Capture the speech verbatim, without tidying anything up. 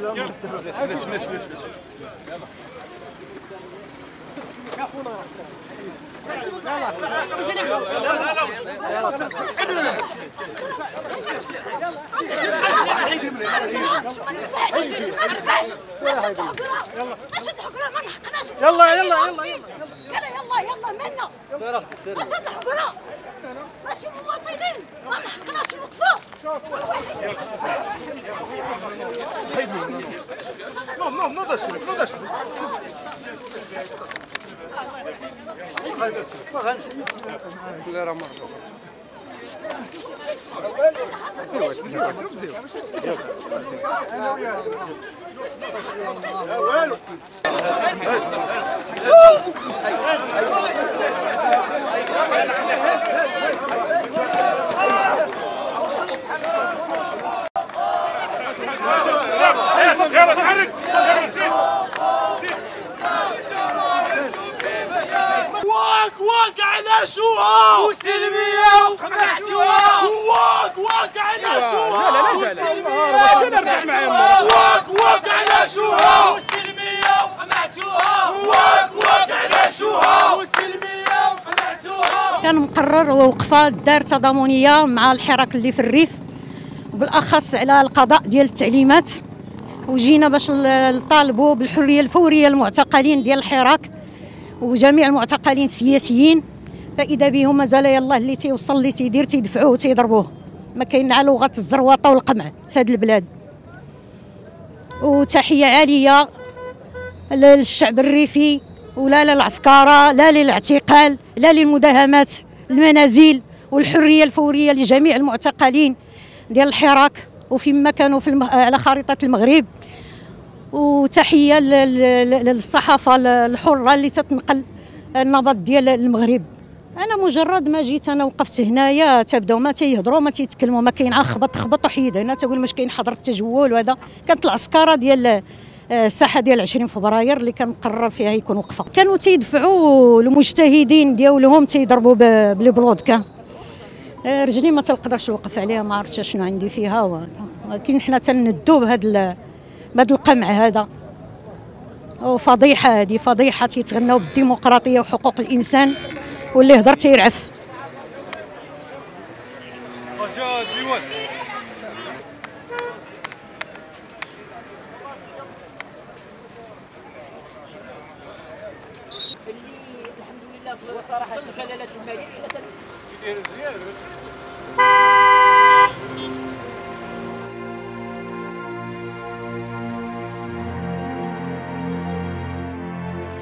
يلا يلا يلا يلا منا أشد الحقرة ماشي مواطنين ما نحقناش نوقفوه. نو نو نو داشرك نو داشرك لا راه مرضو بزيوات بزيوات بزيوات لا والو يلا تحرك واك واك على شوها وسلمية وقمحشوها واك واك على شوها وسلمية واك واك على شوها وسلمية وقمحشوها واك واك على شوها وسلمية وقمحشوها. كان مقرر ووقفة دار تضامنية مع الحراك اللي في الريف وبالاخص على القضاء ديال التعليمات، وجينا باش نطالبوا بالحريه الفوريه المعتقلين ديال الحراك وجميع المعتقلين السياسيين، فاذا بهم مازال يلاه اللي تيوصل اللي تيدير تيدفعوه وتيضربوه. ما كاين على لغه الزروطه والقمع في هذه البلاد. وتحيه عاليه للشعب الريفي ولا للعسكره لا للاعتقال لا للمداهمات المنازل، والحريه الفوريه لجميع المعتقلين ديال الحراك وفيما كانوا في المه... على خريطه المغرب. وتحيه للصحافه الحره اللي تتنقل النبض ديال المغرب. انا مجرد ما جيت انا وقفت هنايا تبداو ما تيهضروا ما تيتكلموا ما كاين، خبط خبط وحيد هنا تقول مش كاين حظر التجول. وهذا كانت العسكره ديال الساحه ديال عشرين فبراير اللي كان مقرر فيها يكون وقفه. كانوا تيدفعوا المجتهدين ديالهم تيضربوا بالبلودكا، رجلي ما تنقدرش نوقف عليها، ما عرفتش شنو عندي فيها، ولكن حنا تندوا بهذا بهذا القمع هذا. وفضيحه هذه فضيحه، تيتغناو بالديمقراطيه وحقوق الانسان واللي هضر تيرعف. الحمد لله بصراحه شي خلالات الماليه كاينه.